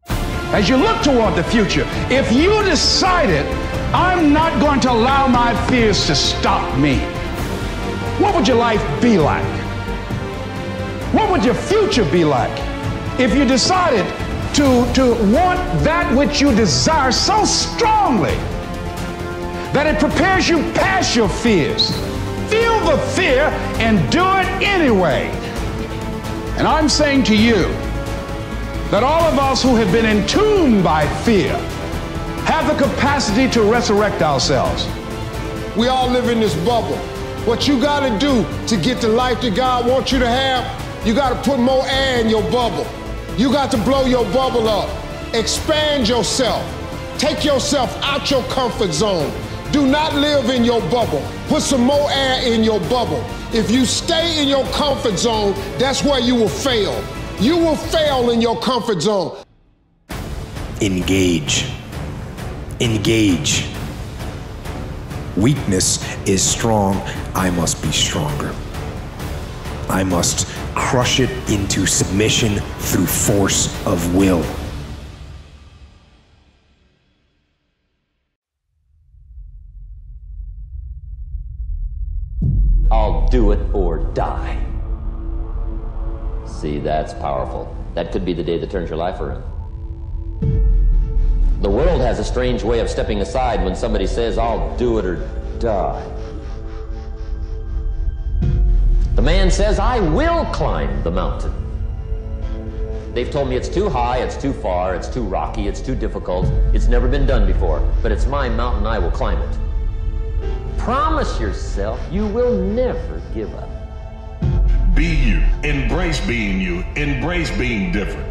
As you look toward the future, if you decided, I'm not going to allow my fears to stop me, what would your life be like? What would your future be like if you decided to want that which you desire so strongly that it prepares you past your fears? Feel the fear and do it anyway. And I'm saying to you, that all of us who have been entombed by fear have the capacity to resurrect ourselves. We all live in this bubble. What you gotta do to get the life that God wants you to have, you gotta put more air in your bubble. You got to blow your bubble up. Expand yourself. Take yourself out your comfort zone. Do not live in your bubble. Put some more air in your bubble. If you stay in your comfort zone, that's where you will fail. You will fail in your comfort zone. Engage. Engage. Weakness is strong. I must be stronger. I must crush it into submission through force of will. I'll do it or die. See, that's powerful. That could be the day that turns your life around. The world has a strange way of stepping aside when somebody says, I'll do it or die. The man says, I will climb the mountain. They've told me it's too high, it's too far, it's too rocky, it's too difficult, it's never been done before, but it's my mountain, I will climb it. Promise yourself you will never give up. Be you. Embrace being you. Embrace being different.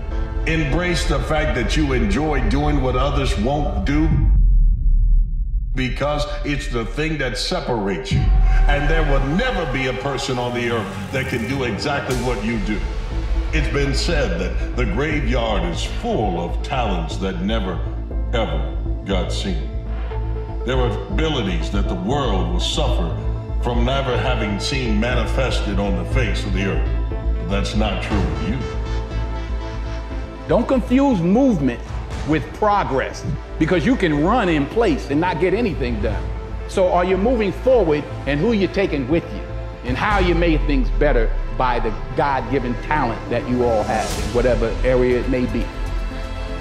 Embrace the fact that you enjoy doing what others won't do, because it's the thing that separates you. And there will never be a person on the earth that can do exactly what you do. It's been said that the graveyard is full of talents that never, ever got seen. There are abilities that the world will suffer from never having seen manifested on the face of the earth. But that's not true of you. Don't confuse movement with progress, because you can run in place and not get anything done. So are you moving forward, and who you're taking with you, and how you make things better by the God-given talent that you all have in whatever area it may be?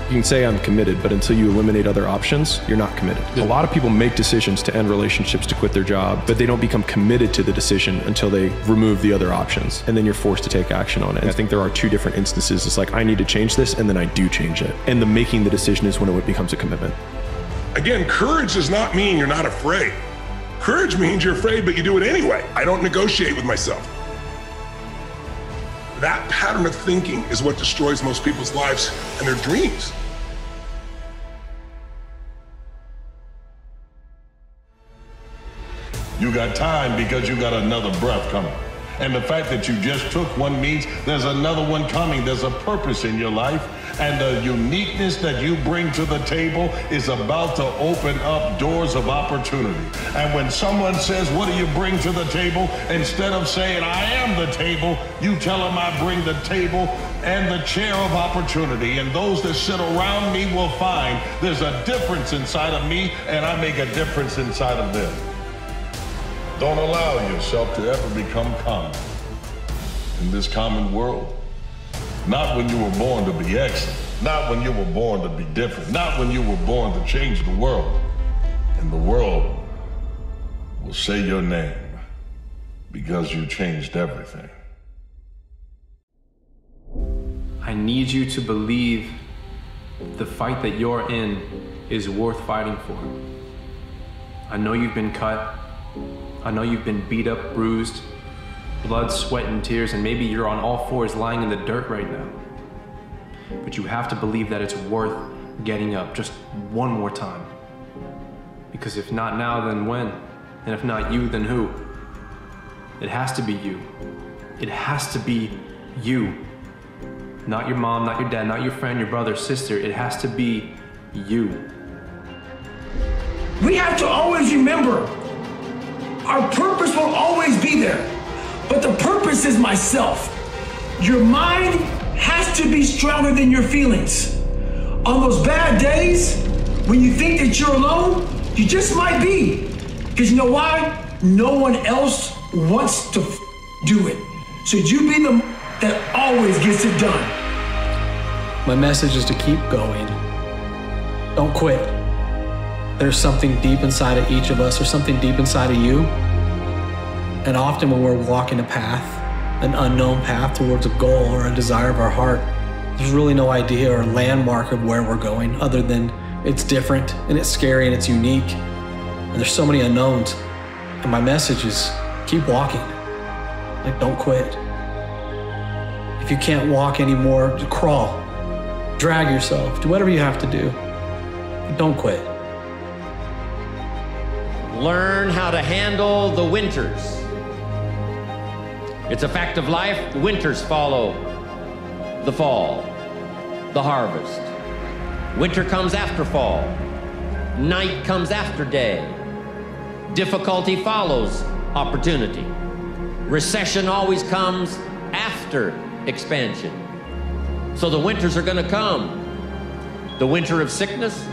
You can say I'm committed, but until you eliminate other options, you're not committed. A lot of people make decisions to end relationships, to quit their job, but they don't become committed to the decision until they remove the other options. And then you're forced to take action on it. And I think there are two different instances. It's like, I need to change this, and then I do change it. And the making the decision is when it becomes a commitment. Again, courage does not mean you're not afraid. Courage means you're afraid, but you do it anyway. I don't negotiate with myself. That pattern of thinking is what destroys most people's lives and their dreams. You got time because you got another breath coming. And the fact that you just took one means there's another one coming. There's a purpose in your life. And the uniqueness that you bring to the table is about to open up doors of opportunity. And when someone says, what do you bring to the table? Instead of saying, I am the table, you tell them, I bring the table and the chair of opportunity. And those that sit around me will find there's a difference inside of me, and I make a difference inside of them. Don't allow yourself to ever become common in this common world. Not when you were born to be excellent. Not when you were born to be different. Not when you were born to change the world. And the world will say your name because you changed everything. I need you to believe the fight that you're in is worth fighting for. I know you've been cut. I know you've been beat up, bruised, blood, sweat, and tears, and maybe you're on all fours lying in the dirt right now. But you have to believe that it's worth getting up just one more time. Because if not now, then when? And if not you, then who? It has to be you. It has to be you. Not your mom, not your dad, not your friend, your brother, sister. It has to be you. We have to always remember our purpose will always be there, but the purpose is myself. Your mind has to be stronger than your feelings. On those bad days, when you think that you're alone, you just might be. Because you know why? No one else wants to do it. So you be the that always gets it done. My message is to keep going. Don't quit. There's something deep inside of each of us, or something deep inside of you. And often when we're walking a path, an unknown path towards a goal or a desire of our heart, there's really no idea or landmark of where we're going, other than it's different and it's scary and it's unique. And there's so many unknowns. And my message is keep walking. Like, don't quit. If you can't walk anymore, crawl, drag yourself, do whatever you have to do. But don't quit. Learn how to handle the winters. It's a fact of life. Winters follow the fall, the harvest. Winter comes after fall. Night comes after day. Difficulty follows opportunity. Recession always comes after expansion. So the winters are going to come. The winter of sickness,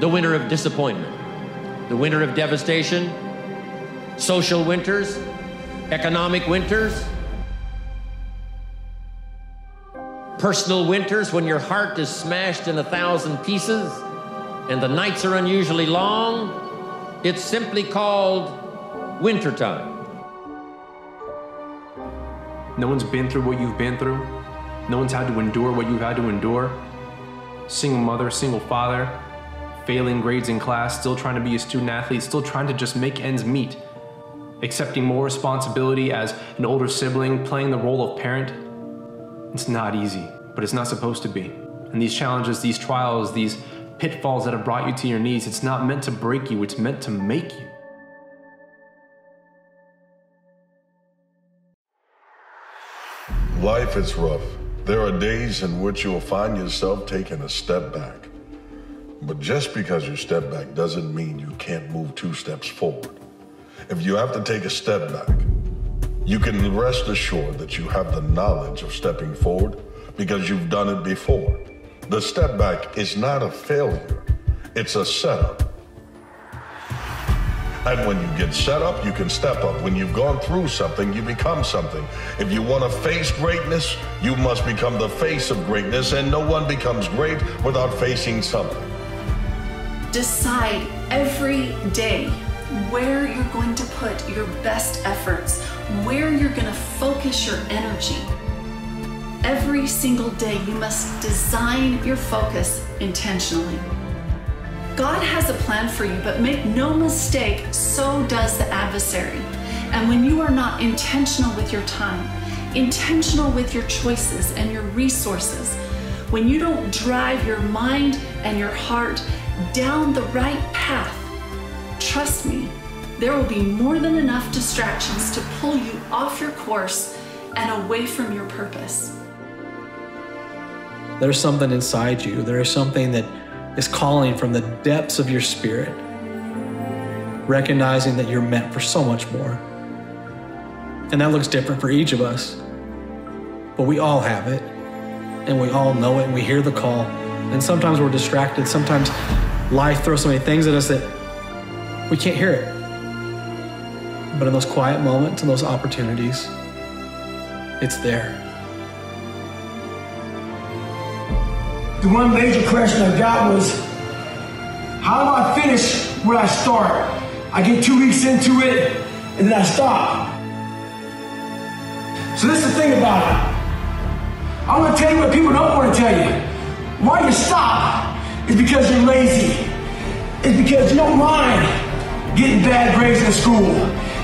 the winter of disappointment, the winter of devastation, social winters, economic winters, personal winters when your heart is smashed in 1,000 pieces and the nights are unusually long. It's simply called wintertime. No one's been through what you've been through. No one's had to endure what you've had to endure. Single mother, single father, failing grades in class, still trying to be a student athlete, still trying to just make ends meet. accepting more responsibility as an older sibling, playing the role of parent. It's not easy, but it's not supposed to be. And these challenges, these trials, these pitfalls that have brought you to your knees, it's not meant to break you, it's meant to make you. Life is rough. There are days in which you will find yourself taking a step back. But just because you step back doesn't mean you can't move 2 steps forward. If you have to take a step back, you can rest assured that you have the knowledge of stepping forward because you've done it before. The step back is not a failure, it's a setup. And when you get set up, you can step up. When you've gone through something, you become something. If you want to face greatness, you must become the face of greatness, and no one becomes great without facing something. Decide every day where you're going to put your best efforts, where you're going to focus your energy. Every single day, you must design your focus intentionally. God has a plan for you, but make no mistake, so does the adversary. And when you are not intentional with your time, intentional with your choices and your resources, when you don't drive your mind and your heart down the right path, trust me, there will be more than enough distractions to pull you off your course and away from your purpose. There's something inside you. There is something that is calling from the depths of your spirit, recognizing that you're meant for so much more. And that looks different for each of us, but we all have it, and we all know it, and we hear the call. And sometimes we're distracted. Sometimes life throws so many things at us that we can't hear it. But in those quiet moments and those opportunities, it's there. The one major question I got was, how do I finish where I start? I get 2 weeks into it, and then I stop. So this is the thing about it. I'm gonna tell you what people don't wanna tell you. Why you stop is because you're lazy. It's because you don't mind getting bad grades in school.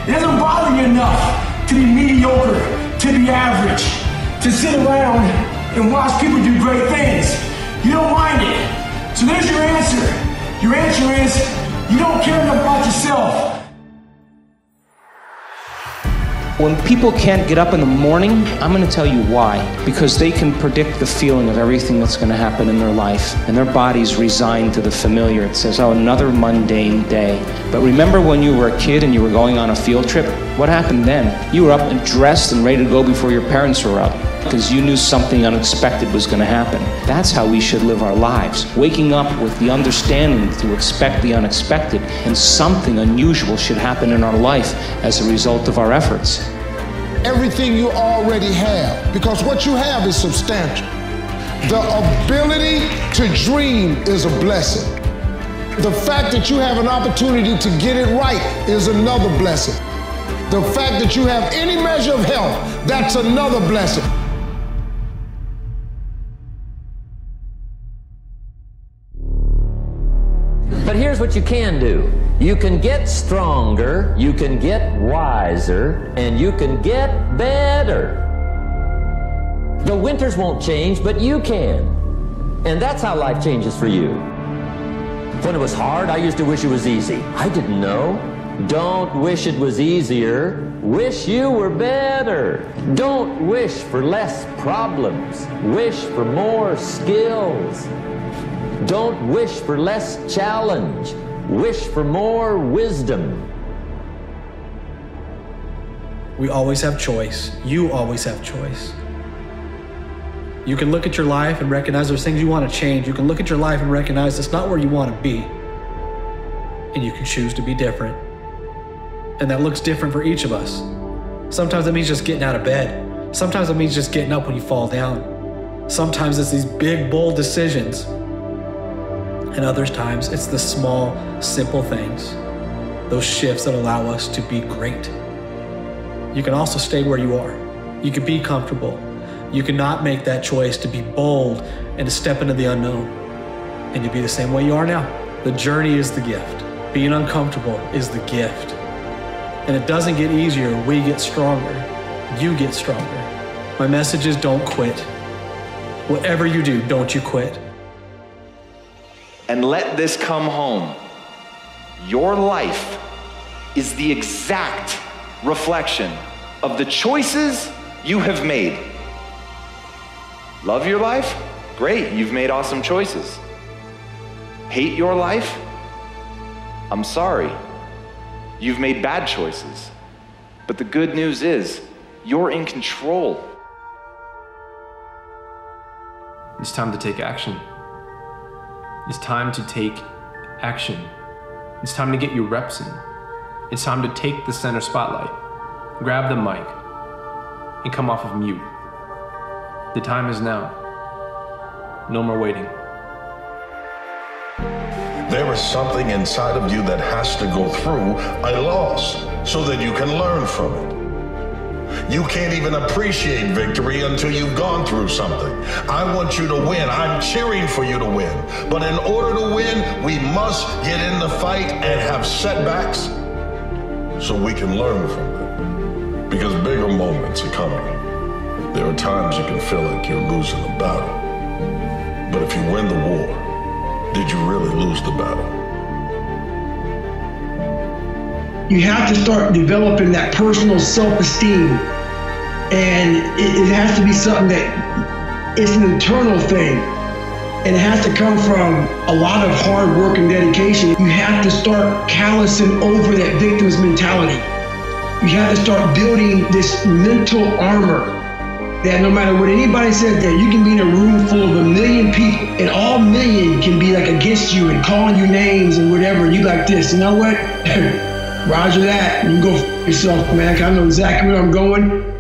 It doesn't bother you enough to be mediocre, to be average, to sit around and watch people do great things. You don't mind it. So there's your answer. Your answer is, you don't care enough about yourself. When people can't get up in the morning, I'm going to tell you why. Because they can predict the feeling of everything that's going to happen in their life. And their body's resigned to the familiar. It says, oh, another mundane day. But remember when you were a kid and you were going on a field trip? What happened then? You were up and dressed and ready to go before your parents were up, because you knew something unexpected was going to happen. That's how we should live our lives, waking up with the understanding to expect the unexpected, and something unusual should happen in our life as a result of our efforts. Everything you already have, because what you have is substantial. The ability to dream is a blessing. The fact that you have an opportunity to get it right is another blessing. The fact that you have any measure of health, that's another blessing. But here's what you can do. You can get stronger, you can get wiser, and you can get better. The winters won't change, but you can. And that's how life changes for you. When it was hard, I used to wish it was easy. I didn't know. Don't wish it was easier. Wish you were better. Don't wish for less problems. Wish for more skills. Don't wish for less challenge. Wish for more wisdom. We always have choice. You always have choice. You can look at your life and recognize there's things you want to change. You can look at your life and recognize it's not where you want to be. And you can choose to be different. And that looks different for each of us. Sometimes it means just getting out of bed. Sometimes it means just getting up when you fall down. Sometimes it's these big, bold decisions. And other times, it's the small, simple things, those shifts that allow us to be great. You can also stay where you are. You can be comfortable. You cannot make that choice to be bold and to step into the unknown. And to be the same way you are now. The journey is the gift. Being uncomfortable is the gift. And it doesn't get easier. We get stronger. You get stronger. My message is don't quit. Whatever you do, don't you quit. And let this come home. Your life is the exact reflection of the choices you have made. Love your life? Great, you've made awesome choices. Hate your life? I'm sorry. You've made bad choices. But the good news is, you're in control. It's time to take action. It's time to take action. It's time to get your reps in. It's time to take the center spotlight, grab the mic, and come off of mute. The time is now. No more waiting. There is something inside of you that has to go through a loss so that you can learn from it. You can't even appreciate victory until you've gone through something. I want you to win. I'm cheering for you to win. But in order to win, we must get in the fight and have setbacks so we can learn from them. Because bigger moments are coming. There are times you can feel like you're losing the battle. But if you win the war, did you really lose the battle? You have to start developing that personal self-esteem. And it has to be something that it's an internal thing. And it has to come from a lot of hard work and dedication. You have to start callousing over that victim's mentality. You have to start building this mental armor. That no matter what anybody says, that you can be in a room full of a million people and all million can be like against you and calling you names and whatever. And you like this, you know what? Roger that. You go f yourself, man. I know exactly where I'm going.